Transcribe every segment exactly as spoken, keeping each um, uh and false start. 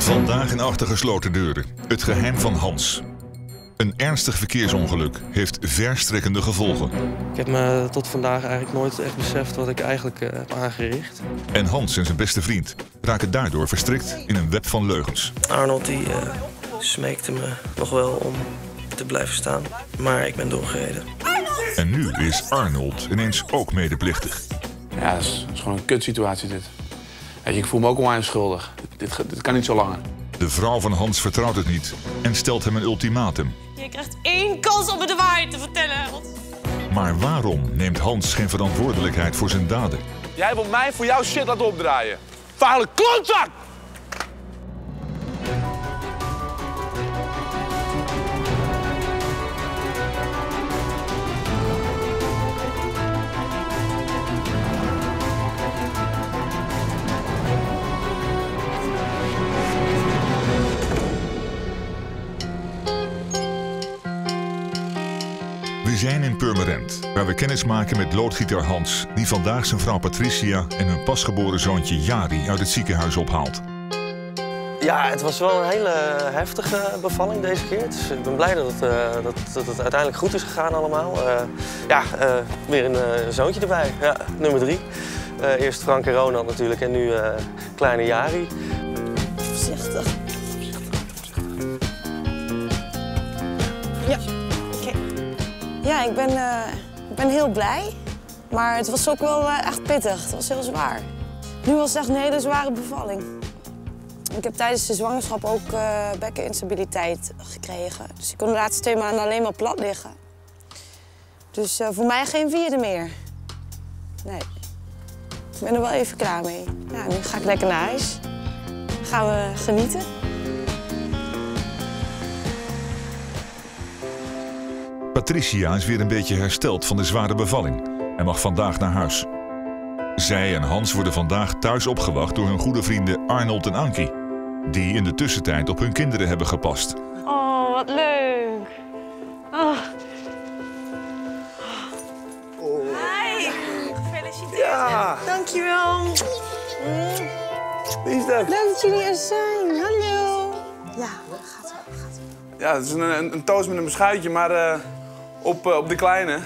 Vandaag in achter gesloten deuren. Het geheim van Hans. Een ernstig verkeersongeluk heeft verstrekkende gevolgen. Ik heb me tot vandaag eigenlijk nooit echt beseft wat ik eigenlijk uh, heb aangericht. En Hans en zijn beste vriend raken daardoor verstrikt in een web van leugens. Arnold die uh, smeekte me nog wel om te blijven staan, maar ik ben doorgereden. En nu is Arnold ineens ook medeplichtig. Ja, dat is, dat is gewoon een kutsituatie dit. Weet je, ik voel me ook onwijs schuldig. Dit, dit, dit kan niet zo langer. De vrouw van Hans vertrouwt het niet en stelt hem een ultimatum. Je krijgt één kans om me de waarheid te vertellen, Hans. Maar waarom neemt Hans geen verantwoordelijkheid voor zijn daden? Jij wilt mij voor jouw shit laten opdraaien. Vaarlijk klontzak! We zijn in Purmerend, waar we kennis maken met loodgieter Hans, die vandaag zijn vrouw Patricia en hun pasgeboren zoontje Jari uit het ziekenhuis ophaalt. Ja, het was wel een hele heftige bevalling deze keer. Dus ik ben blij dat het, uh, dat, dat het uiteindelijk goed is gegaan allemaal. Uh, ja, uh, weer een uh, zoontje erbij. Ja, nummer drie. Uh, eerst Frank en Ronald natuurlijk en nu uh, kleine Jari. Voorzichtig. Ja. Ja, ik ben, uh, ik ben heel blij, maar het was ook wel uh, echt pittig. Het was heel zwaar. Nu was het echt een hele zware bevalling. Ik heb tijdens de zwangerschap ook uh, bekkeninstabiliteit gekregen. Dus ik kon de laatste twee maanden alleen maar plat liggen. Dus uh, voor mij geen vierde meer. Nee. Ik ben er wel even klaar mee. Nou, nu ga ik lekker naar huis. Dan gaan we genieten. Patricia is weer een beetje hersteld van de zware bevalling en mag vandaag naar huis. Zij en Hans worden vandaag thuis opgewacht door hun goede vrienden Arnold en Ankie, die in de tussentijd op hun kinderen hebben gepast. Oh, wat leuk! Oh. Oh. Hi! Gefeliciteerd! Ja. Dankjewel! Wie is dat? Leuk dat jullie er zijn. Hallo! Ja, gaat wel. Gaat wel. Ja, het is een, een, een toast met een beschuitje, maar... Uh... Op, uh, op de kleine,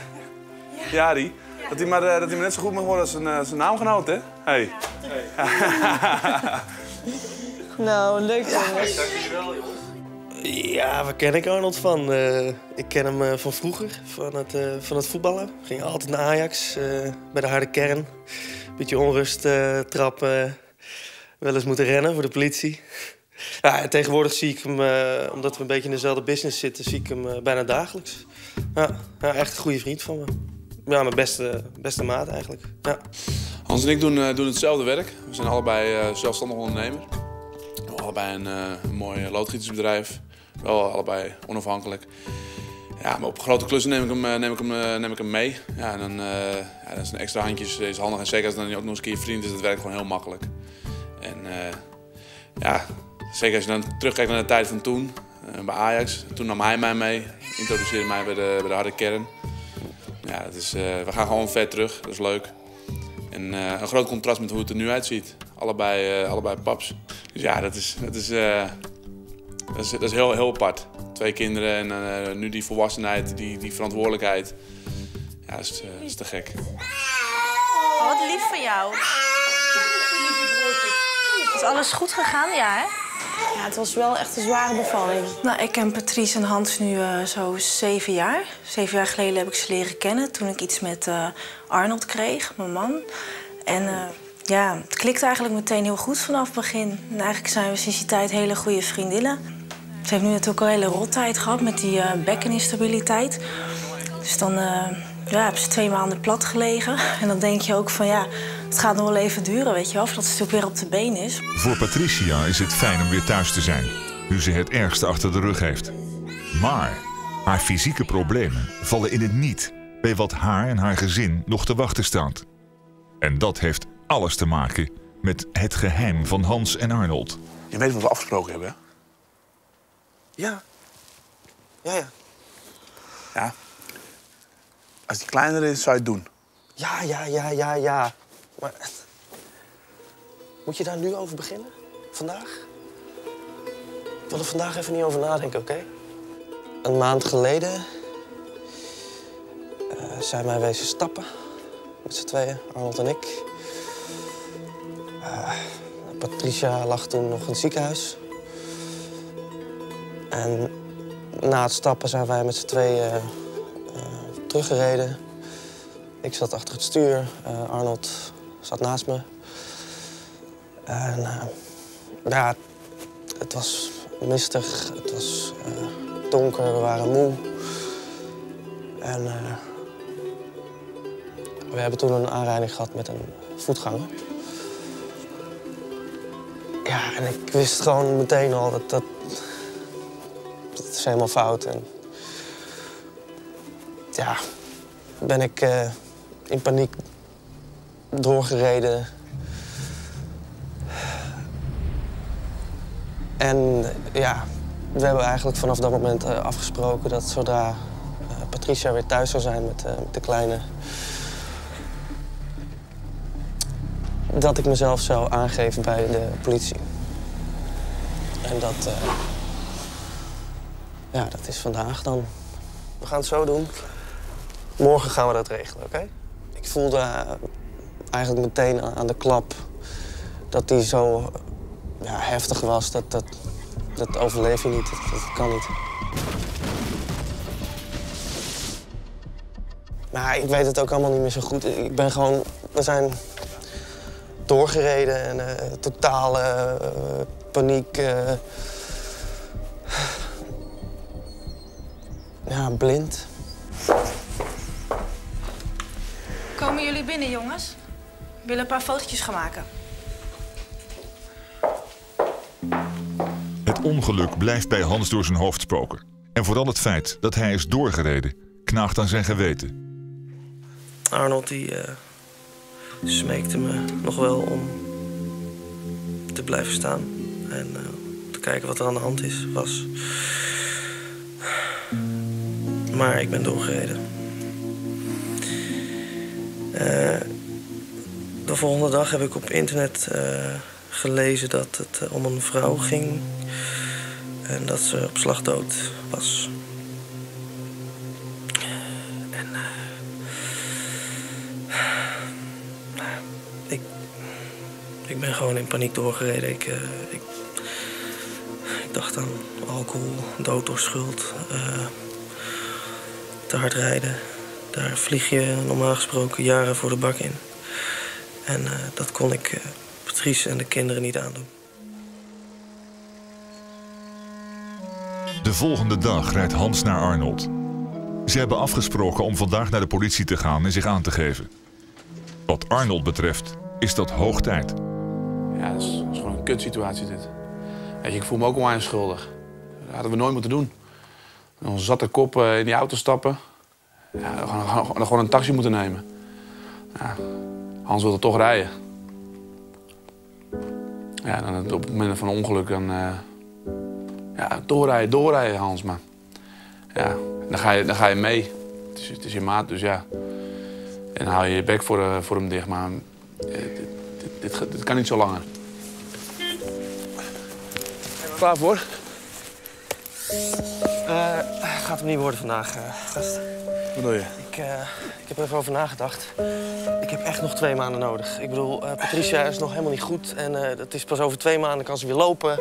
Jari. Ja. Dat hij maar, uh, maar net zo goed mag worden als zijn, uh, zijn naamgenoot, hè? Hey. Hey. Nou, leuk jongens. Dankjewel, jongens. Ja, waar ken ik Arnold van? Uh, ik ken hem uh, van vroeger, van het, uh, van het voetballen. Ging altijd naar Ajax, uh, bij de harde kern. Beetje onrust, uh, trappen. Uh, wel eens moeten rennen voor de politie. Ja, en tegenwoordig zie ik hem, uh, omdat we een beetje in dezelfde business zitten, zie ik hem uh, bijna dagelijks. Ja, ja, echt een goede vriend van me. Ja, mijn beste, beste maat eigenlijk. Ja. Hans en ik doen, uh, doen hetzelfde werk. We zijn allebei uh, zelfstandig ondernemer. We hebben allebei een, uh, een mooi loodgietersbedrijf. Wel allebei onafhankelijk. Ja, maar op grote klussen neem ik hem, uh, neem ik hem, uh, neem ik hem mee. Ja, en dan, uh, ja, dan zijn extra handjes is handig. En zeker als dan ook nog eens een keer je vriend is, dat werkt gewoon heel makkelijk. En uh, ja... Zeker als je dan terugkijkt naar de tijd van toen, bij Ajax. Toen nam hij mij mee, introduceerde mij bij de, bij de harde kern. Ja, dat is, uh, we gaan gewoon ver terug, dat is leuk. En uh, een groot contrast met hoe het er nu uitziet. Allebei, uh, allebei paps. Dus ja, dat is, dat is, uh, dat is, dat is heel, heel apart. Twee kinderen en uh, nu die volwassenheid, die, die verantwoordelijkheid. Ja, dat is, uh, dat is te gek. Oh, wat lief van jou. Is alles goed gegaan? Ja, hè? Ja, het was wel echt een zware bevalling. Nou, ik ken Patrice en Hans nu uh, zo zeven jaar. Zeven jaar geleden heb ik ze leren kennen toen ik iets met uh, Arnold kreeg, mijn man. En uh, ja, het klikte eigenlijk meteen heel goed vanaf het begin. En eigenlijk zijn we sinds die tijd hele goede vriendinnen. Ze heeft nu natuurlijk al een hele rottijd gehad met die uh, bekkeninstabiliteit. Dus dan uh, ja, heb ze twee maanden plat gelegen. En dan denk je ook van ja... Het gaat nog wel even duren, weet je wel, voordat ze natuurlijk weer op de been is. Voor Patricia is het fijn om weer thuis te zijn, nu ze het ergste achter de rug heeft. Maar haar fysieke problemen vallen in het niet bij wat haar en haar gezin nog te wachten staat. En dat heeft alles te maken met het geheim van Hans en Arnold. Je weet wat we afgesproken hebben, hè? Ja. Ja, ja. Ja. Als die kleiner is, zou je het doen. Ja, ja, ja, ja, ja. Maar moet je daar nu over beginnen? Vandaag? wil er vandaag even niet over nadenken, oké? Okay? Een maand geleden uh, zijn wij wezen stappen. Met z'n tweeën, Arnold en ik. Uh, Patricia lag toen nog in het ziekenhuis. En na het stappen zijn wij met z'n tweeën uh, teruggereden. Ik zat achter het stuur, uh, Arnold zat naast me. En uh, ja, het was mistig, het was uh, donker, we waren moe. En uh, we hebben toen een aanrijding gehad met een voetganger. Ja, en ik wist gewoon meteen al dat dat, dat is helemaal fout. En ja, ben ik uh, in paniek doorgereden. En ja, we hebben eigenlijk vanaf dat moment uh, afgesproken dat zodra uh, Patricia weer thuis zou zijn met, uh, met de kleine, dat ik mezelf zou aangeven bij de politie. En dat, uh, ja, dat is vandaag dan. We gaan het zo doen. Morgen gaan we dat regelen, oké? Okay? Ik voelde uh, eigenlijk meteen aan de klap dat die zo... ja, heftig was, dat, dat, dat overleef je niet, dat, dat kan niet. Maar ik weet het ook allemaal niet meer zo goed. Ik ben gewoon, we zijn doorgereden en uh, totale uh, paniek. Uh, ja, blind. Komen jullie binnen, jongens? We willen een paar fotootjes gaan maken. Het ongeluk blijft bij Hans door zijn hoofd spoken. En vooral het feit dat hij is doorgereden knaagt aan zijn geweten. Arnold die uh, smeekte me nog wel om te blijven staan. En uh, te kijken wat er aan de hand is, was. Maar ik ben doorgereden. Uh, de volgende dag heb ik op internet... Uh, gelezen dat het om een vrouw ging en dat ze op slag dood was. En uh, uh, ik, ik ben gewoon in paniek doorgereden. Ik, uh, ik, ik dacht aan alcohol, dood door schuld, uh, te hard rijden. Daar vlieg je normaal gesproken jaren voor de bak in. En uh, dat kon ik... Uh, Patrice en de kinderen niet aandoen. De volgende dag rijdt Hans naar Arnold. Ze hebben afgesproken om vandaag naar de politie te gaan en zich aan te geven. Wat Arnold betreft is dat hoog tijd. Ja, dat is, dat is gewoon een kutsituatie dit. Weet je, ik voel me ook onwijs schuldig. Dat hadden we nooit moeten doen. En onze zatte kop in die auto stappen. Ja, gewoon, gewoon, gewoon een taxi moeten nemen. Ja, Hans wilde toch rijden. Ja, dan op het moment van een ongeluk dan... Uh, ja, doorrijden, doorrijden, Hans, maar... Ja, dan ga je, dan ga je mee. Het is, het is je maat, dus ja. En dan hou je je bek voor, uh, voor hem dicht, maar... Uh, dit, dit, dit, dit kan niet zo langer. Klaar voor? Uh, gaat hem niet worden vandaag, uh, gast. Wat bedoel je? Ik, uh, ik heb er even over nagedacht. Ik heb echt nog twee maanden nodig. Ik bedoel, uh, Patricia is nog helemaal niet goed. En uh, dat is pas over twee maanden kan ze weer lopen.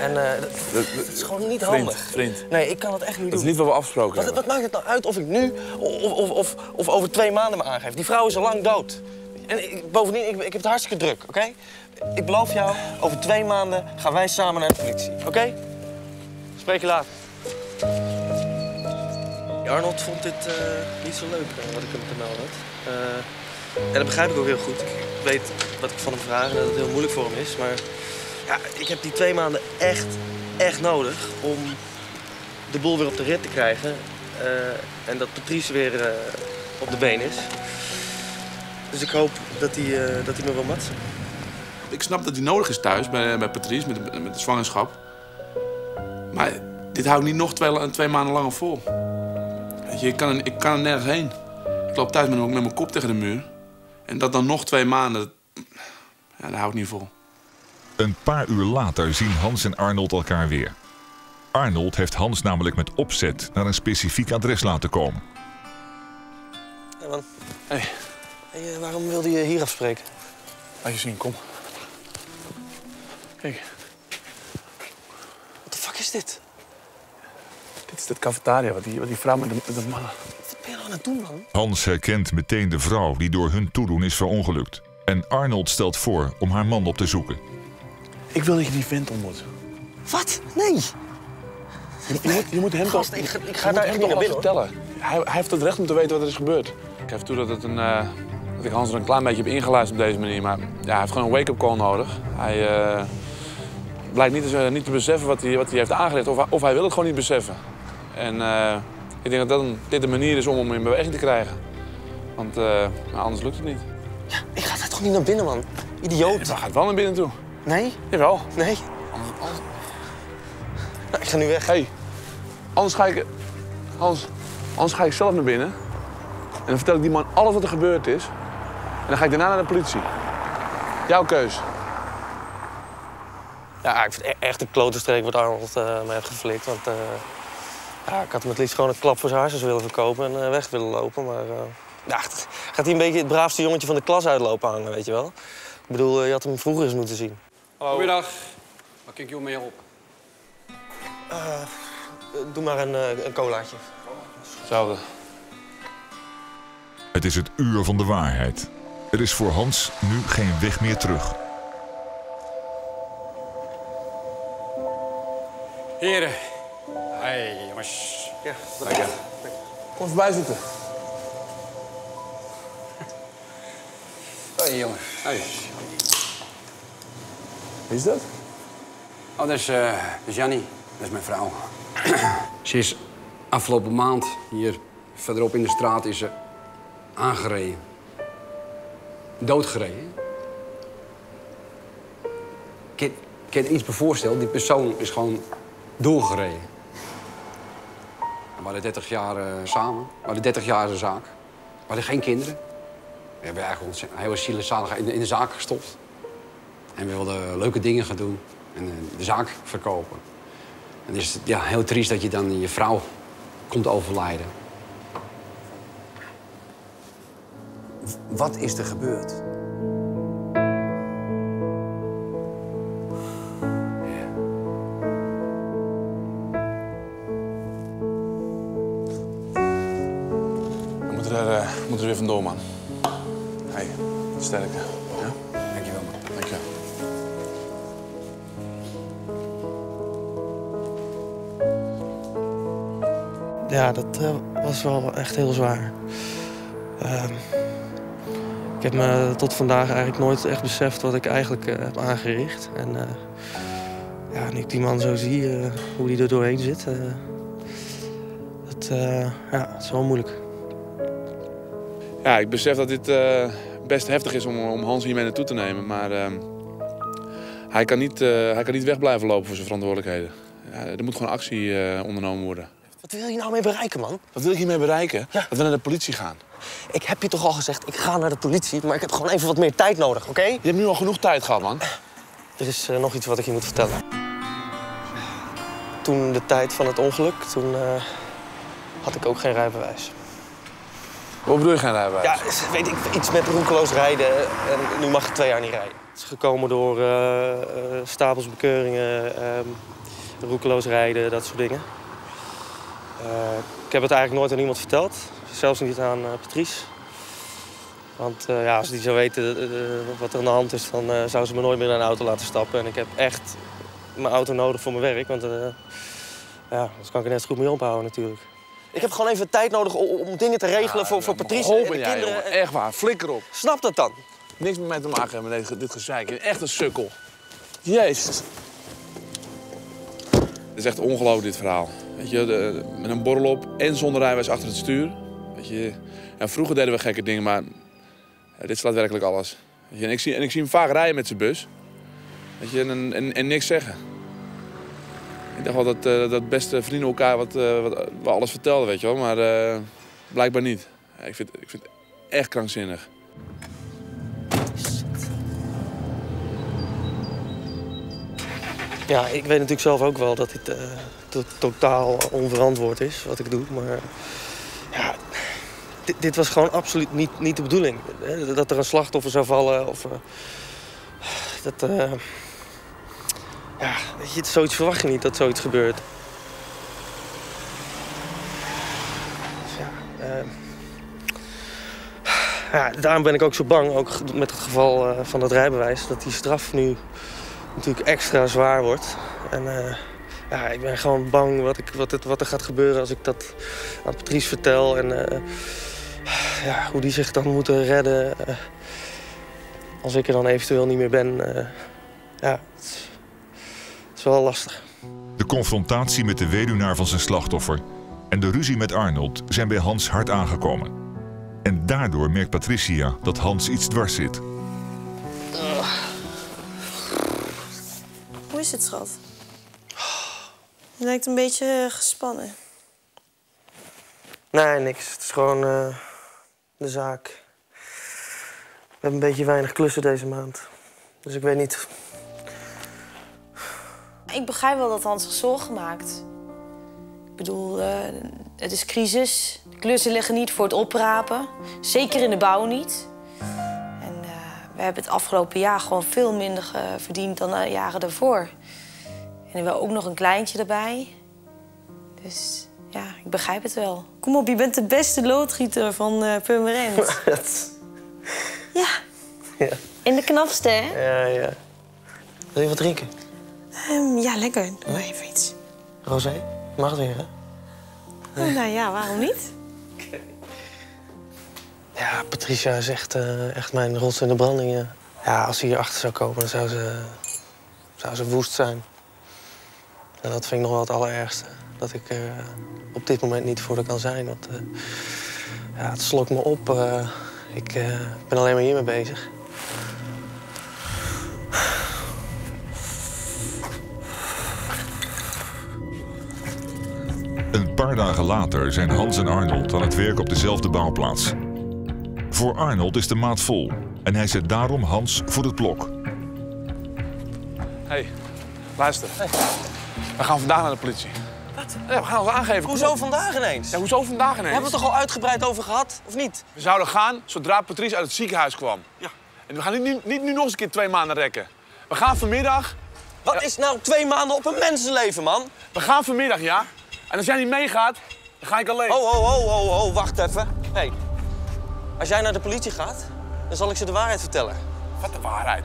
En uh, dat, dat, dat is gewoon niet vriend, handig. Vriend. Nee, ik kan dat echt niet doen. Dat is niet wat we afgesproken wat, hebben. Wat maakt het nou uit of ik nu of, of, of, of over twee maanden me aangeef? Die vrouw is al lang dood. En ik, bovendien, ik, ik heb het hartstikke druk, oké? Okay? Ik beloof jou, over twee maanden gaan wij samen naar de politie, oké? Okay? Spreek je later. Arnold vond dit uh, niet zo leuk, uh, wat ik hem gemeld had. Uh, en dat begrijp ik ook heel goed. Ik weet wat ik van hem vraag en dat het heel moeilijk voor hem is. Maar ja, ik heb die twee maanden echt, echt nodig om de boel weer op de rit te krijgen. Uh, en dat Patrice weer uh, op de been is. Dus ik hoop dat hij, uh, dat hij me wil matsen. Ik snap dat hij nodig is thuis bij, bij Patrice, met de, met de zwangerschap. Maar dit houdt niet nog twee, twee maanden langer vol. Ik kan, er, ik kan er nergens heen. Ik loop thuis met, met mijn kop tegen de muur. En dat dan nog twee maanden, ja, dat houdt niet vol. Een paar uur later zien Hans en Arnold elkaar weer. Arnold heeft Hans namelijk met opzet naar een specifiek adres laten komen. Hey man. Hey. Hey, waarom wilde je hier afspreken? Laat je zien, kom. Kijk. Wat de fuck is dit? Dit is de cafetaria, wat die, wat die vrouw met de, de mannen. Wat ben je nou aan het doen, man? Hans herkent meteen de vrouw die door hun toedoen is verongelukt. En Arnold stelt voor om haar man op te zoeken. Ik wil dat je die vent ontmoet. Wat? Nee! Je, je, moet, je moet hem toch... Ik, ik ga daar echt niet naar binnen, vertellen. Hij, hij heeft het recht om te weten wat er is gebeurd. Ik geef toe dat, het een, uh, dat ik Hans er een klein beetje heb ingeluisterd op deze manier. Maar ja, hij heeft gewoon een wake-up call nodig. Hij uh, blijkt niet, uh, niet te beseffen wat hij, wat hij heeft aangericht. Of, of hij wil het gewoon niet beseffen. En uh, ik denk dat, dat een, dit de manier is om hem in beweging te krijgen. Want uh, nou, anders lukt het niet. Ja, ik ga daar toch niet naar binnen, man? Idioot. Ja, hij gaat wel naar binnen toe. Nee? Jawel. Nee? Nou, ik ga nu weg. Hé, hey, anders, anders, anders ga ik zelf naar binnen. En dan vertel ik die man alles wat er gebeurd is. En dan ga ik daarna naar de politie. Jouw keus. Ja, ik vind het echt een klote streek wat Arnold uh, mij heeft geflikt. Want uh, ja, ik had hem het liefst gewoon een klap voor zijn haarsjes willen verkopen en uh, weg willen lopen. Maar uh, ja, gaat hij een beetje het braafste jongetje van de klas uitlopen hangen, weet je wel? Ik bedoel, uh, je had hem vroeger eens moeten zien. Hallo. Goedemiddag. Waar kijk je mee op? Uh, doe maar een, uh, een colaatje. Hetzelfde. Het is het uur van de waarheid. Er is voor Hans nu geen weg meer terug. Heren. Hoi, jongens. Ja, dank. Kom voorbij zitten. Hoi, jongen. Hoi. Wie is dat? Oh, dat is, uh, dat is Janny. Dat is mijn vrouw. Ze is afgelopen maand hier verderop in de straat is ze aangereden. Doodgereden. Ik kan je iets bevoorstellen, die persoon is gewoon doorgereden. We hadden dertig jaar uh, samen, we hadden dertig jaar in de zaak. We hadden geen kinderen. We hebben eigenlijk onze hele zielzaligheid in, in de zaak gestopt. En we wilden leuke dingen gaan doen en uh, de zaak verkopen. En het is ja, heel triest dat je dan je vrouw komt overlijden. Wat is er gebeurd? Ja. We moeten er, uh, we moeten er weer vandoor, man. Hé, hey, sterkte. Ja? Dankjewel, man. Dankjewel. Ja, dat uh, was wel echt heel zwaar. Uh, ik heb me tot vandaag eigenlijk nooit echt beseft wat ik eigenlijk uh, heb aangericht. En uh, ja, nu ik die man zo zie, uh, hoe die er doorheen zit, uh, dat, uh, ja, dat is wel moeilijk. Ja, ik besef dat dit uh, best heftig is om, om Hans hiermee naartoe te nemen. Maar uh, hij, kan niet, uh, hij kan niet weg blijven lopen voor zijn verantwoordelijkheden. Ja, er moet gewoon actie uh, ondernomen worden. Wat wil je nou mee bereiken, man? Wat wil ik hiermee bereiken? Ja. Dat we naar de politie gaan. Ik heb je toch al gezegd, ik ga naar de politie, maar ik heb gewoon even wat meer tijd nodig, oké? Okay? Je hebt nu al genoeg tijd gehad, man. Er is uh, nog iets wat ik je moet vertellen. Toen de tijd van het ongeluk, toen uh, had ik ook geen rijbewijs. Wat bedoel je geen rijbewijs? Ja, weet ik, iets met roekeloos rijden en nu mag ik twee jaar niet rijden. Het is gekomen door uh, uh, stapels bekeuringen, uh, roekeloos rijden, dat soort dingen. Uh, ik heb het eigenlijk nooit aan iemand verteld. Zelfs niet aan uh, Patrice. Want uh, ja, als die zou weten uh, wat er aan de hand is, dan uh, zou ze me nooit meer naar een auto laten stappen. En ik heb echt mijn auto nodig voor mijn werk. Want uh, ja, anders kan ik er net zo goed mee ophouden natuurlijk. Ik heb gewoon even tijd nodig om, om dingen te regelen ja, voor, voor Patrice en de jij, kinderen. Jongen. Echt waar, flikker op. Snap dat dan? Niks met mij te maken hebben met dit, dit gezeik. Echt een sukkel. Jezus. Het is echt ongelooflijk, dit verhaal. Weet je, de, met een borrel op en zonder rijwijs achter het stuur. Weet je, ja, vroeger deden we gekke dingen, maar ja, dit slaat werkelijk alles. Weet je, en, ik zie, en ik zie hem vaak rijden met zijn bus. Weet je, en, en, en niks zeggen. Ik dacht wel dat, uh, dat beste vrienden elkaar wat, uh, wat, wat alles vertelden, weet je wel. Maar uh, blijkbaar niet. Ja, ik, vind, ik vind het echt krankzinnig. Ja, ik weet natuurlijk zelf ook wel dat dit uh, to totaal onverantwoord is wat ik doe. Maar ja, dit, dit was gewoon absoluut niet, niet de bedoeling. Dat er een slachtoffer zou vallen of uh, dat... Uh, ja, weet je, zoiets verwacht je niet dat zoiets gebeurt. Dus ja, uh, ja, daarom ben ik ook zo bang, ook met het geval uh, van dat rijbewijs, dat die straf nu natuurlijk extra zwaar wordt. En uh, ja, ik ben gewoon bang wat, ik, wat, het, wat er gaat gebeuren als ik dat aan Patrice vertel. En uh, ja, hoe die zich dan moeten redden uh, als ik er dan eventueel niet meer ben. Uh, ja, het is, het is wel lastig. De confrontatie met de weduwnaar van zijn slachtoffer en de ruzie met Arnold zijn bij Hans hard aangekomen. En daardoor merkt Patricia dat Hans iets dwars zit. Uh. Hoe is het, schat? Je lijkt een beetje uh, gespannen. Nee, niks. Het is gewoon uh, de zaak. We hebben een beetje weinig klussen deze maand. Dus ik weet niet. Ik begrijp wel dat Hans zich zorgen maakt. Ik bedoel, uh, het is crisis. De klussen liggen niet voor het oprapen. Zeker in de bouw niet. We hebben het afgelopen jaar gewoon veel minder uh, verdiend dan de jaren daarvoor. En we ook nog een kleintje erbij. Dus ja, ik begrijp het wel. Kom op, je bent de beste loodgieter van uh, Purmerend. Wat? Ja. Ja. En de knapste, hè? Ja, ja. Wil je wat drinken? Um, ja, lekker. Doe maar even iets. Rosé? Mag het weer, hè? Oh, ja. Nou ja, waarom niet? Ja, Patricia is echt, uh, echt mijn rots in de branding. Ja. Ja, als ze hierachter zou komen, dan zou ze, zou ze woest zijn. En dat vind ik nog wel het allerergste. Dat ik er uh, op dit moment niet voor haar kan zijn. Want uh, ja, het slokt me op. Uh, ik uh, ben alleen maar hiermee bezig. Een paar dagen later zijn Hans en Arnold aan het werk op dezelfde bouwplaats. Voor Arnold is de maat vol en hij zet daarom Hans voor het blok. Hey, luister. Hey. We gaan vandaag naar de politie. Wat? Ja, we gaan ons aangeven. Hoezo vandaag ineens? Ja, hoezo vandaag ineens? We hebben het toch al uitgebreid over gehad, of niet? We zouden gaan zodra Patrice uit het ziekenhuis kwam. Ja. En we gaan niet, niet, niet nu nog eens een keer twee maanden rekken. We gaan vanmiddag... Wat ja. Is nou twee maanden op een mensenleven, man? We gaan vanmiddag, ja. En als jij niet meegaat, dan ga ik alleen. Oh, oh, oh, oh, oh, wacht even. Hey. Als jij naar de politie gaat, dan zal ik ze de waarheid vertellen. Wat de waarheid?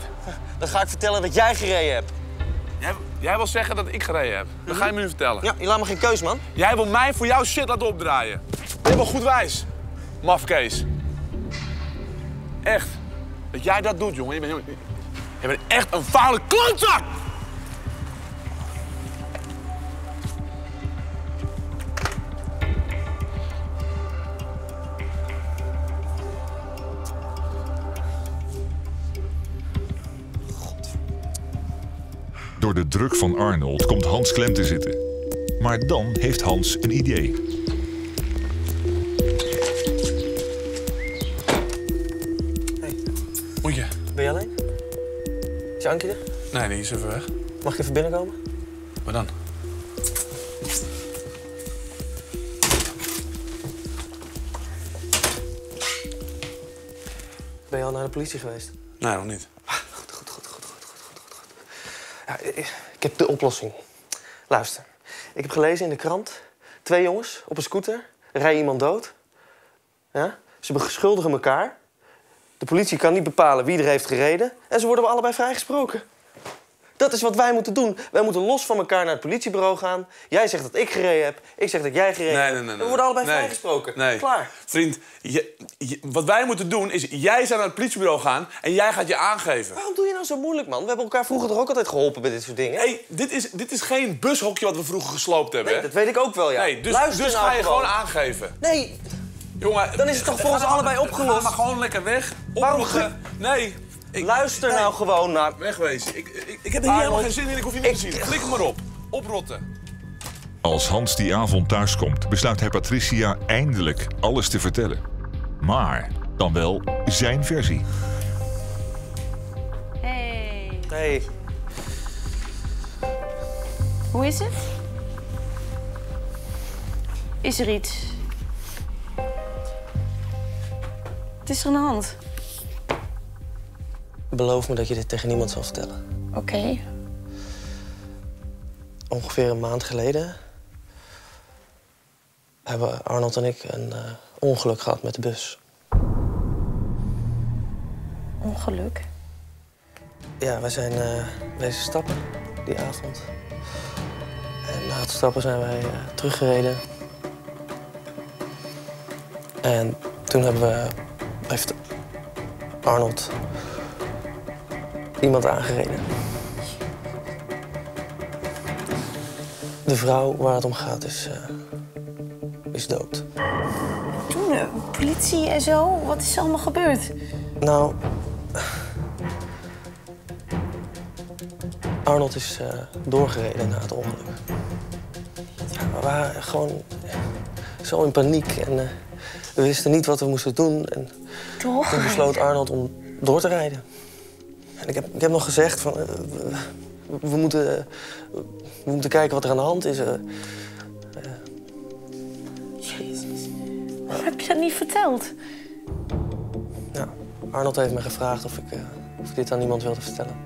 Dan ga ik vertellen dat jij gereden hebt. Jij, jij wil zeggen dat ik gereden heb? Dat ga je me nu vertellen. Ja, je laat me geen keus, man. Jij wil mij voor jouw shit laten opdraaien. Helemaal goed wijs. Mafkees. Echt. Dat jij dat doet, jongen. Je bent, jongen, je bent echt een vuile klootzak! Door de druk van Arnold komt Hans klem te zitten. Maar dan heeft Hans een idee. Hey. Oei. Ben je alleen? Is Ankie er? Nee, die is even weg. Mag ik even binnenkomen? Waar dan? Ben je al naar de politie geweest? Nee, nog niet. Ja, ik heb de oplossing. Luister, ik heb gelezen in de krant... twee jongens op een scooter rijden iemand dood. Ja? Ze beschuldigen elkaar. De politie kan niet bepalen wie er heeft gereden. En ze worden allebei vrijgesproken. Dat is wat wij moeten doen. Wij moeten los van elkaar naar het politiebureau gaan. Jij zegt dat ik gereden heb. Ik zeg dat jij gereden hebt. Nee, nee, nee, nee. We worden allebei nee, vrijgesproken. Nee. Klaar. Vriend, je, je, wat wij moeten doen is... jij zou naar het politiebureau gaan en jij gaat je aangeven. Waarom doe je nou zo moeilijk, man? We hebben elkaar vroeger toch ook altijd geholpen bij dit soort dingen? Hé, hey, dit, is, dit is geen bushokje wat we vroeger gesloopt hebben. Nee, dat weet ik ook wel, ja. Nee, dus Luister dus nou ga je gewoon aangeven. Nee. Jongen, dan is het toch voor ons allebei opgelost. Ga maar gewoon lekker weg. Oprukken. Nee. Ik, Luister nee. nou gewoon naar... Wegwezen. Ik, ik, ik heb er hier helemaal geen zin in, ik hoef je niet ik... te zien. Klik maar op. Oprotten. Als Hans die avond thuiskomt, besluit hij Patricia eindelijk alles te vertellen. Maar dan wel zijn versie. Hey. Hey. Hoe is het? Is er iets? Wat is er aan de hand? Beloof me dat je dit tegen niemand zal vertellen. Oké. Okay. Ongeveer een maand geleden hebben Arnold en ik een uh, ongeluk gehad met de bus. Ongeluk? Ja, wij zijn uh, wezen stappen die avond. En na het stappen zijn wij uh, teruggereden. En toen hebben we, heeft Arnold iemand aangereden. De vrouw waar het om gaat is, uh, is dood. Toen de politie en zo, wat is er allemaal gebeurd? Nou, Arnold is uh, doorgereden na het ongeluk. We waren gewoon zo in paniek en uh, we wisten niet wat we moesten doen. En toen besloot Arnold om door te rijden. En ik, heb, ik heb nog gezegd van, uh, we, we, moeten, uh, we moeten kijken wat er aan de hand is. Uh, uh. Jezus, waarom heb je dat niet verteld? Nou, Arnold heeft me gevraagd of ik, uh, of ik dit aan iemand wilde vertellen.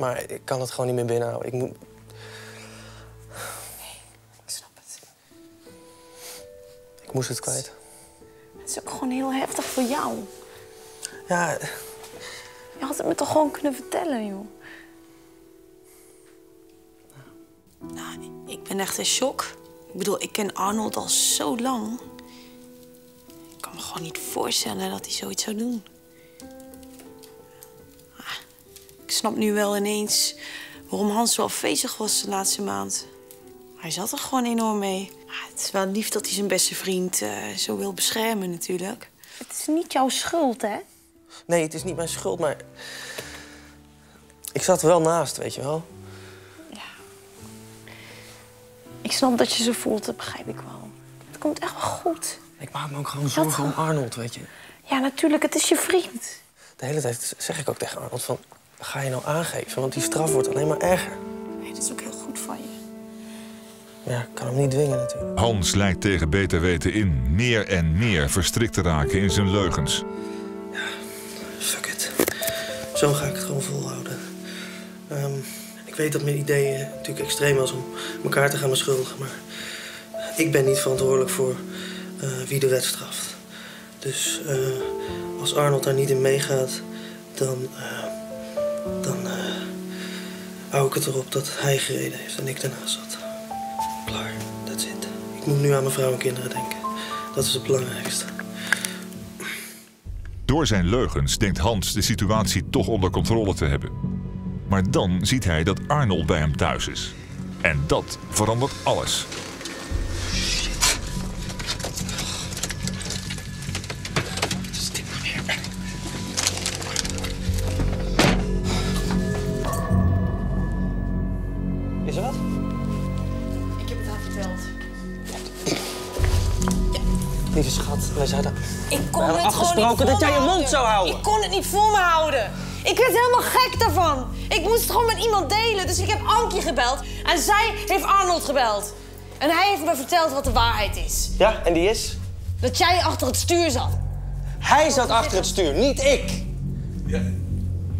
Maar ik kan het gewoon niet meer binnenhouden. Ik moet... Nee, ik snap het. Ik moest het kwijt. Het is ook gewoon heel heftig voor jou. Ja... Je had het me toch gewoon kunnen vertellen, joh. Nou, ik ben echt in shock. Ik bedoel, ik ken Arnold al zo lang. Ik kan me gewoon niet voorstellen dat hij zoiets zou doen. Ik snap nu wel ineens waarom Hans zo afwezig was de laatste maand. Hij zat er gewoon enorm mee. Het is wel lief dat hij zijn beste vriend uh, zo wil beschermen natuurlijk. Het is niet jouw schuld, hè? Nee, het is niet mijn schuld, maar... Ik zat er wel naast, weet je wel. Ja. Ik snap dat je zo voelt, dat begrijp ik wel. Het komt echt wel goed. Ik maak me ook gewoon zorgen dat... om Arnold, weet je. Ja, natuurlijk, het is je vriend. De hele tijd zeg ik ook tegen Arnold van... Ga je nou aangeven, want die straf wordt alleen maar erger. Nee, dat is ook heel goed van je. Ja, ik kan hem niet dwingen natuurlijk. Hans lijkt tegen beter weten in meer en meer verstrikt te raken in zijn leugens. Ja, fuck it. Zo ga ik het gewoon volhouden. Um, ik weet dat mijn idee natuurlijk extreem was om elkaar te gaan beschuldigen, maar ik ben niet verantwoordelijk voor uh, wie de wet straft. Dus uh, als Arnold daar niet in meegaat, dan... Uh, Dan uh, hou ik het erop dat hij gereden heeft en ik daarnaast zat. Klaar, that's it. Ik moet nu aan mijn vrouw en kinderen denken. Dat is het belangrijkste. Door zijn leugens denkt Hans de situatie toch onder controle te hebben. Maar dan ziet hij dat Arnold bij hem thuis is. En dat verandert alles. Wij zeiden, ik kon het afgesproken dat jij je mond zou houden. Ik kon het niet voor me houden. Ik werd helemaal gek daarvan. Ik moest het gewoon met iemand delen. Dus ik heb Ankie gebeld en zij heeft Arnold gebeld. En hij heeft me verteld wat de waarheid is. Ja, en die is? Dat jij achter het stuur zat. Hij zat achter het stuur, niet ik. Ja,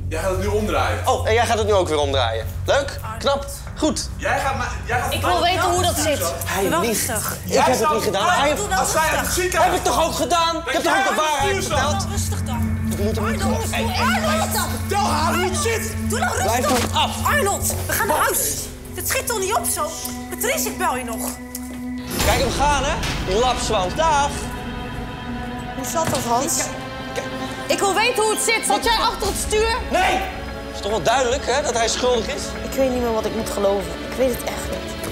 jij gaat het nu omdraaien. Oh, en jij gaat het nu ook weer omdraaien. Leuk? Knap? Goed. Jij gaat maar, jij gaat ik wil weten hoe dat zit. Hij liegt. Ik jij heb het niet gedaan. Hij heeft, als hij het ziek heb ik toch ook gedaan? Ik heb toch ook de waarheid verteld? Rustig dan. Ik moet hem niet Arnold, hey, hey, Arnold! Vertel haar hoe het zit. Doe nou rustig. Blijf hem af. Arnold, we gaan naar huis. Het schiet toch niet op zo? Patricia, ik bel je nog. Kijk hem gaan, hè? Die lapswand. Dag. Hoe zat dat, Hans? Ik, ik, ik wil weten hoe het zit. Zat jij achter het stuur? Nee! Het is toch wel duidelijk, hè, dat hij schuldig is? Ik weet niet meer wat ik moet geloven. Ik weet het echt niet.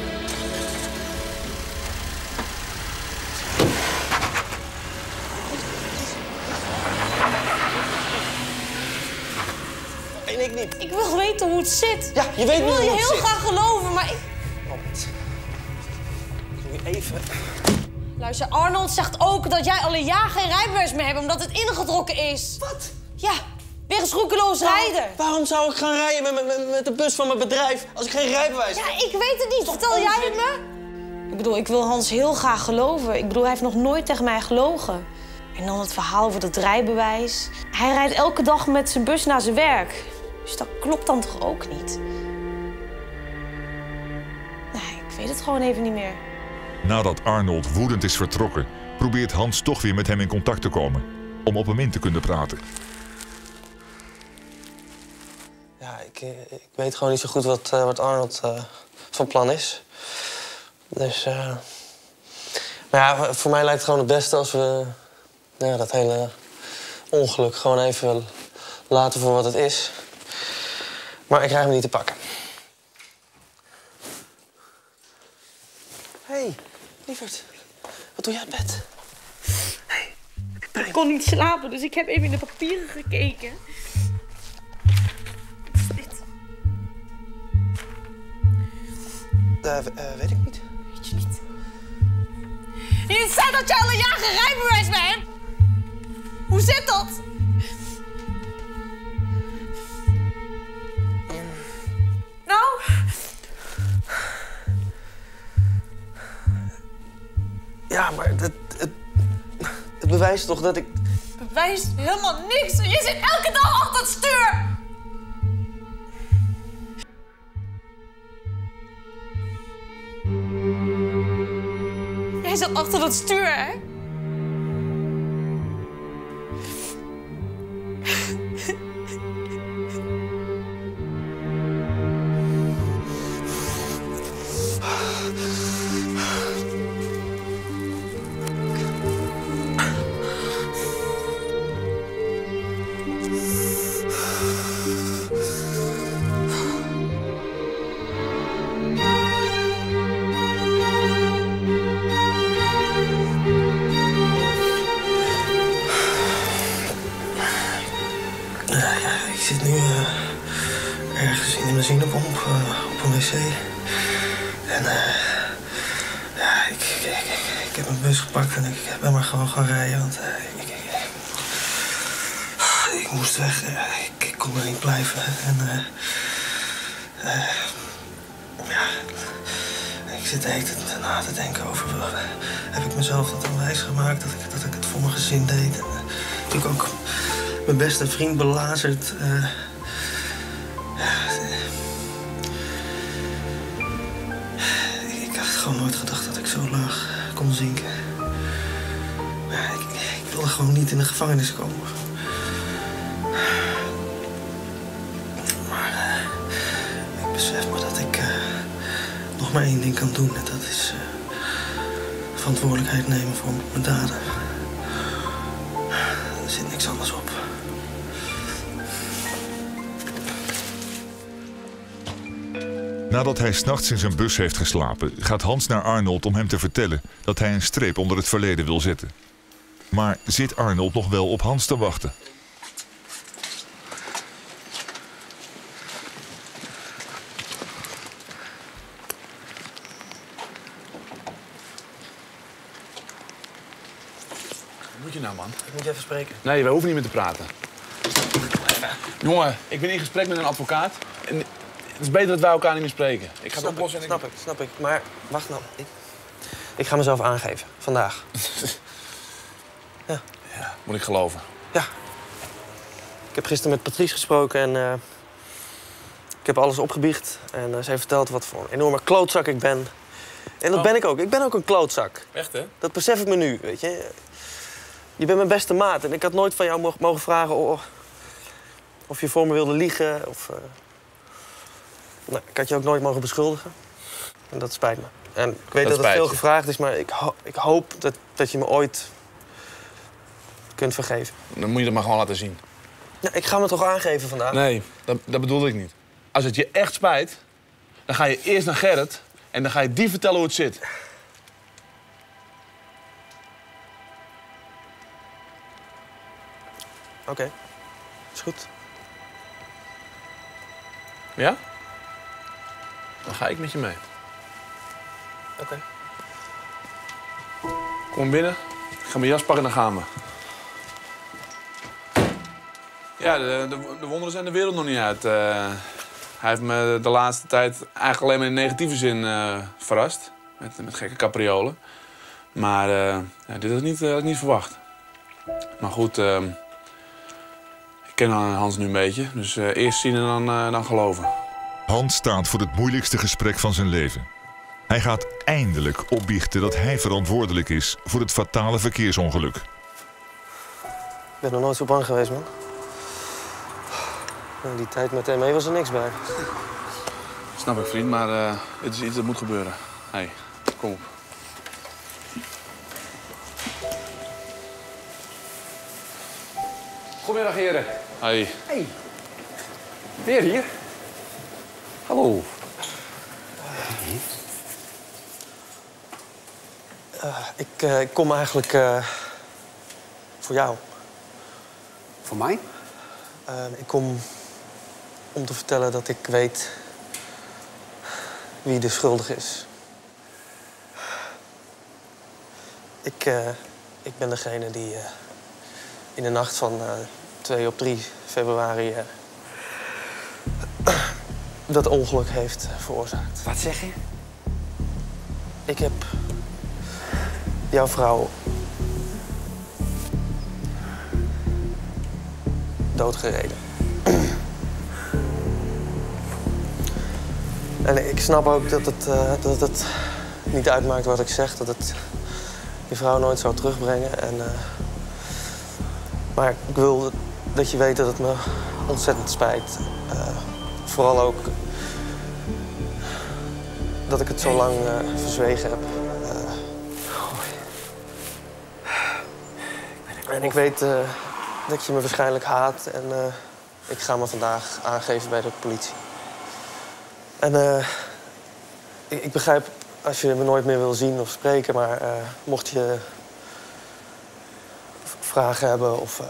Dat weet ik niet. Ik wil weten hoe het zit. Ja, je weet niet hoe het zit. Ik wil je heel graag geloven, maar ik... Ik doe even... Luister, Arnold zegt ook dat jij al een jaar geen rijbewijs meer hebt... omdat het ingetrokken is. Wat? Ja. Weer eens roekeloos rijden. Waarom zou ik gaan rijden met, met, met de bus van mijn bedrijf als ik geen rijbewijs heb? Ja, ik weet het niet. Vertel jij het me? Ik bedoel, ik wil Hans heel graag geloven. Ik bedoel, hij heeft nog nooit tegen mij gelogen. En dan het verhaal over dat rijbewijs. Hij rijdt elke dag met zijn bus naar zijn werk. Dus dat klopt dan toch ook niet? Nee, ik weet het gewoon even niet meer. Nadat Arnold woedend is vertrokken, probeert Hans toch weer met hem in contact te komen. Om op hem in te kunnen praten. Ja, ik, ik weet gewoon niet zo goed wat, uh, wat Arnold uh, van plan is. Dus, uh... maar ja, voor mij lijkt het gewoon het beste als we uh, ja, dat hele ongeluk gewoon even laten voor wat het is. Maar ik krijg hem niet te pakken. Hé, hey, lieverd. Wat doe jij aan bed? Hey, ik, ik kon niet slapen, dus ik heb even in de papieren gekeken. Wat is dit? Uh, uh, weet ik niet. Weet je niet? Jullie zei dat je al een jaar gerijbewijs bent. Hoe zit dat? Nou? Ja, maar het, het, het bewijst toch dat ik... Het bewijst helemaal niks. Je zit elke dag achter het stuur. Jij zat achter dat stuur, hè? Mijn beste vriend belazerd. Uh... Ik had gewoon nooit gedacht dat ik zo laag kon zinken. Maar ik, ik wilde gewoon niet in de gevangenis komen. Maar uh, ik besef me dat ik uh, nog maar één ding kan doen. En dat is uh, verantwoordelijkheid nemen voor mijn daden. Er zit niks anders op. Nadat hij 's nachts in zijn bus heeft geslapen, gaat Hans naar Arnold om hem te vertellen dat hij een streep onder het verleden wil zetten. Maar zit Arnold nog wel op Hans te wachten? Wat moet je nou, man? Ik moet je even spreken. Nee, wij hoeven niet meer te praten. Jongen, ik ben in gesprek met een advocaat. En... Het is beter dat wij elkaar niet meer spreken. Ik ga het oplossen. Snap ik, snap ik. Maar wacht nou. Ik, ik ga mezelf aangeven. Vandaag. Ja. Ja, moet ik geloven. Ja. Ik heb gisteren met Patricia gesproken en... Uh, ik heb alles opgebiecht. En uh, ze heeft verteld wat voor een enorme klootzak ik ben. En dat oh. ben ik ook. Ik ben ook een klootzak. Echt, hè? Dat besef ik me nu, weet je. Je bent mijn beste maat. En ik had nooit van jou mogen vragen... Oh, of je voor me wilde liegen of... Uh, Nou, ik had je ook nooit mogen beschuldigen. En dat spijt me. En ik weet dat, dat het veel je. gevraagd is, maar ik, ho ik hoop dat, dat je me ooit kunt vergeven. Dan moet je dat maar gewoon laten zien. Ja, ik ga me toch aangeven vandaag? Nee, dat, dat bedoelde ik niet. Als het je echt spijt, dan ga je eerst naar Gerrit en dan ga je die vertellen hoe het zit. Oké, okay. Is goed. Ja? Dan ga ik met je mee. Oké. Okay. Kom binnen, ik ga mijn jas pakken en dan gaan we. Ja, Ja, de, de, de wonderen zijn de wereld nog niet uit. Uh, hij heeft me de laatste tijd eigenlijk alleen maar in negatieve zin uh, verrast. Met, met gekke capriolen. Maar uh, ja, dit had ik, niet, had ik niet verwacht. Maar goed, uh, ik ken Hans nu een beetje. Dus uh, eerst zien en dan, uh, dan geloven. Hans staat voor het moeilijkste gesprek van zijn leven. Hij gaat eindelijk opbiechten dat hij verantwoordelijk is voor het fatale verkeersongeluk. Ik ben nog nooit zo bang geweest, man. Die tijd met de M E was er niks bij. Snap ik, vriend, maar uh, het is iets dat moet gebeuren. Hé, hey, kom op. Goedemiddag, heren. Hoi. Hey. Weer hier? Hallo. Hey. Uh, ik, uh, ik kom eigenlijk uh, voor jou. Voor mij? Uh, ik kom om te vertellen dat ik weet wie de schuldige is. Ik, uh, ik ben degene die uh, in de nacht van uh, twee op drie februari... Uh, dat ongeluk heeft veroorzaakt. Wat zeg je? Ik heb jouw vrouw doodgereden. En ik snap ook dat het, uh, dat het niet uitmaakt wat ik zeg, dat het je vrouw nooit zou terugbrengen. En, uh, maar ik wil dat je weet dat het me ontzettend spijt. Uh, vooral ook dat ik het zo lang uh, verzwegen heb. Uh, en ik weet uh, dat je me waarschijnlijk haat en uh, ik ga me vandaag aangeven bij de politie. En uh, ik, ik begrijp als je me nooit meer wil zien of spreken, maar uh, mocht je vragen hebben of... Uh...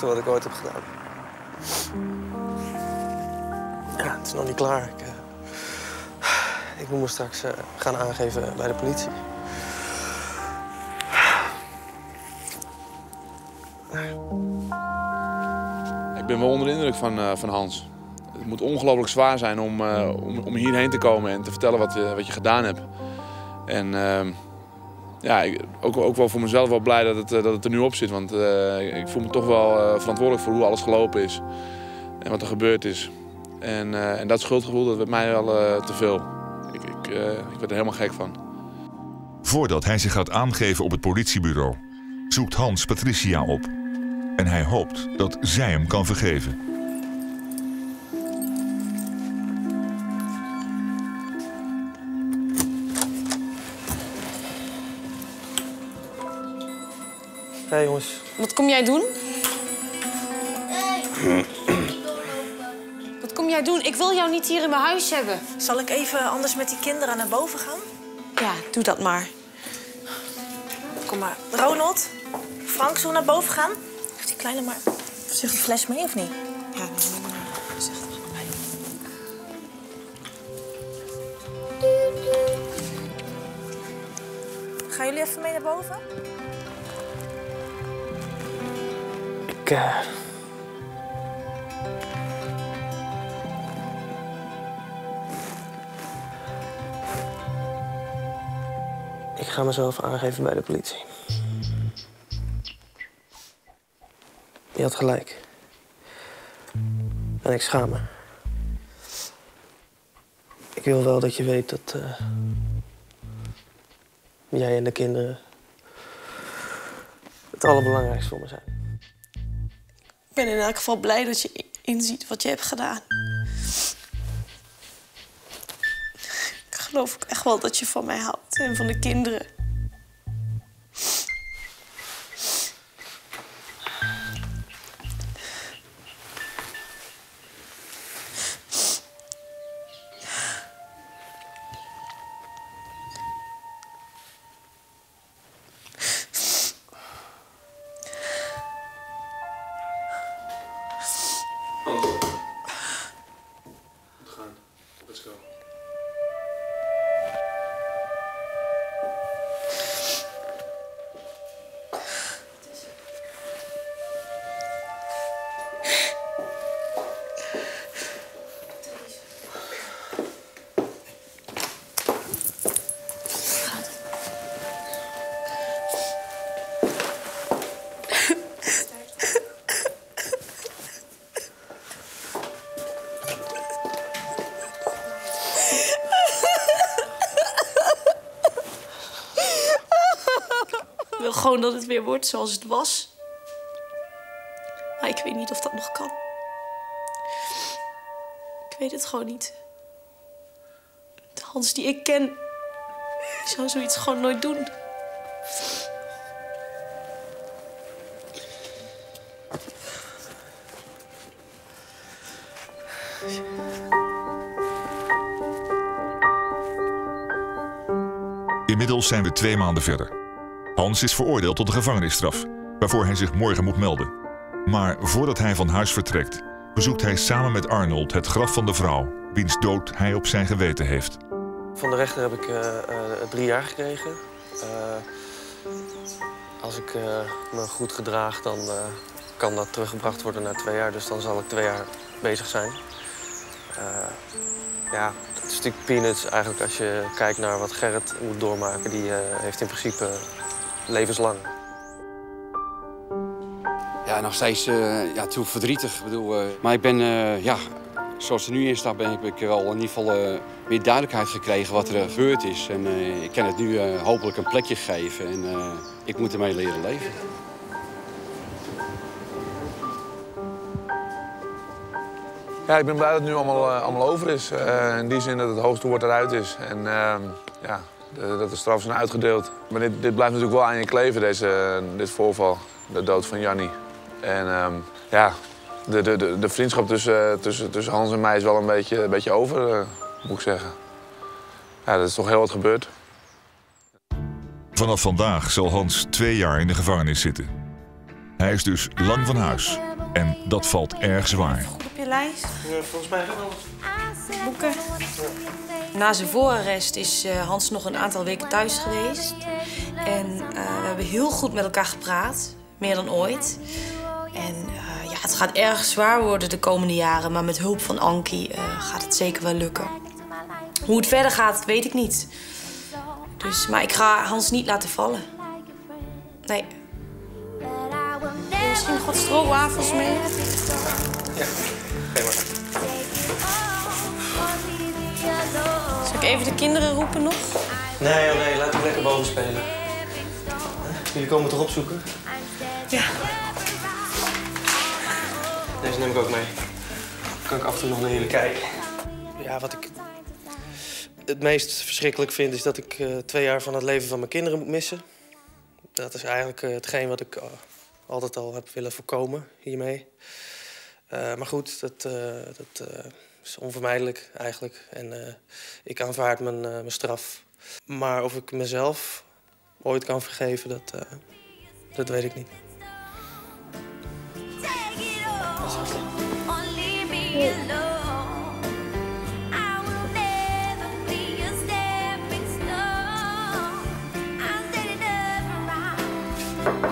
wat ik ooit heb gedaan. Ja, het is nog niet klaar. Ik, uh, ik moet me straks uh, gaan aangeven bij de politie. Ik ben wel onder de indruk van, uh, van Hans. Het moet ongelooflijk zwaar zijn om, uh, om, om hierheen te komen en te vertellen wat je, wat je gedaan hebt. En uh, ja, ik, ook, ook wel voor mezelf wel blij dat het, dat het er nu op zit. Want uh, ik voel me toch wel uh, verantwoordelijk voor hoe alles gelopen is. En wat er gebeurd is. En, uh, en dat schuldgevoel, dat werd mij wel uh, te veel. Ik, ik, uh, ik werd er helemaal gek van. Voordat hij zich gaat aangeven op het politiebureau, zoekt Hans Patricia op. En hij hoopt dat zij hem kan vergeven. Hey, jongens. Wat kom jij doen? Nee. Wat kom jij doen? Ik wil jou niet hier in mijn huis hebben. Zal ik even anders met die kinderen naar boven gaan? Ja, doe dat maar. Kom maar. Ronald, Frank, zullen we naar boven gaan? Heeft die kleine maar... Zeg die fles mee of niet? Ja, nee, nee, nee. Zeg dat maar. Hey. Gaan jullie even mee naar boven? Ik, uh... ik ga mezelf aangeven bij de politie. Je had gelijk. En ik schaam me. Ik wil wel dat je weet dat... Uh... jij en de kinderen... het allerbelangrijkste voor me zijn. Ik ben in elk geval blij dat je inziet wat je hebt gedaan. Ik geloof ook echt wel dat je van mij houdt en van de kinderen. wil gewoon dat het weer wordt zoals het was. Maar ik weet niet of dat nog kan. Ik weet het gewoon niet. De Hans die ik ken, die zou zoiets gewoon nooit doen. Inmiddels zijn we twee maanden verder. Hans is veroordeeld tot een gevangenisstraf, waarvoor hij zich morgen moet melden. Maar voordat hij van huis vertrekt, bezoekt hij samen met Arnold het graf van de vrouw, wiens dood hij op zijn geweten heeft. Van de rechter heb ik uh, uh, drie jaar gekregen. Uh, als ik uh, me goed gedraag, dan uh, kan dat teruggebracht worden naar twee jaar. Dus dan zal ik twee jaar bezig zijn. Uh, ja, het is natuurlijk peanuts eigenlijk als je kijkt naar wat Gerrit moet doormaken. Die uh, heeft in principe levenslang. Ja, nog steeds uh, ja, heel verdrietig. Ik bedoel, uh, maar ik ben, uh, ja, zoals er nu in staat, ben ik, heb ik wel in ieder geval uh, meer duidelijkheid gekregen wat er gebeurd is. En uh, ik kan het nu uh, hopelijk een plekje geven en uh, ik moet ermee leren leven. Ja, ik ben blij dat het nu allemaal, uh, allemaal over is. Uh, in die zin dat het hoogste woord eruit is. En uh, ja, de, dat de straf zijn uitgedeeld. Maar dit, dit blijft natuurlijk wel aan je kleven, deze, uh, dit voorval. De dood van Janny. En um, ja, de, de, de vriendschap tussen, tussen, tussen Hans en mij is wel een beetje, een beetje over, uh, moet ik zeggen. Ja, dat is toch heel wat gebeurd. Vanaf vandaag zal Hans twee jaar in de gevangenis zitten. Hij is dus lang van huis. En dat valt erg zwaar. Goed op je lijst. Ja, volgens mij gaat alles. Boeken. Ja. Na zijn voorarrest is uh, Hans nog een aantal weken thuis geweest. En uh, we hebben heel goed met elkaar gepraat. Meer dan ooit. En uh, ja, het gaat erg zwaar worden de komende jaren. Maar met hulp van Ankie uh, gaat het zeker wel lukken. Hoe het verder gaat, weet ik niet. Dus, maar ik ga Hans niet laten vallen. Nee. Misschien nog wat stroopwafels mee. Ja, geen maar. Zal ik even de kinderen roepen nog? Nee, oh nee, laat hem lekker boven spelen. Jullie komen toch opzoeken? Ja. Deze neem ik ook mee. Dan kan ik af en toe nog naar jullie kijken. Ja, wat ik het meest verschrikkelijk vind is dat ik uh, twee jaar van het leven van mijn kinderen moet missen. Dat is eigenlijk uh, hetgeen wat ik uh, altijd al heb willen voorkomen hiermee. Uh, maar goed, dat, uh, dat uh, is onvermijdelijk eigenlijk. En uh, ik aanvaard mijn, uh, mijn straf. Maar of ik mezelf ooit kan vergeven, dat, uh, dat weet ik niet. Oh.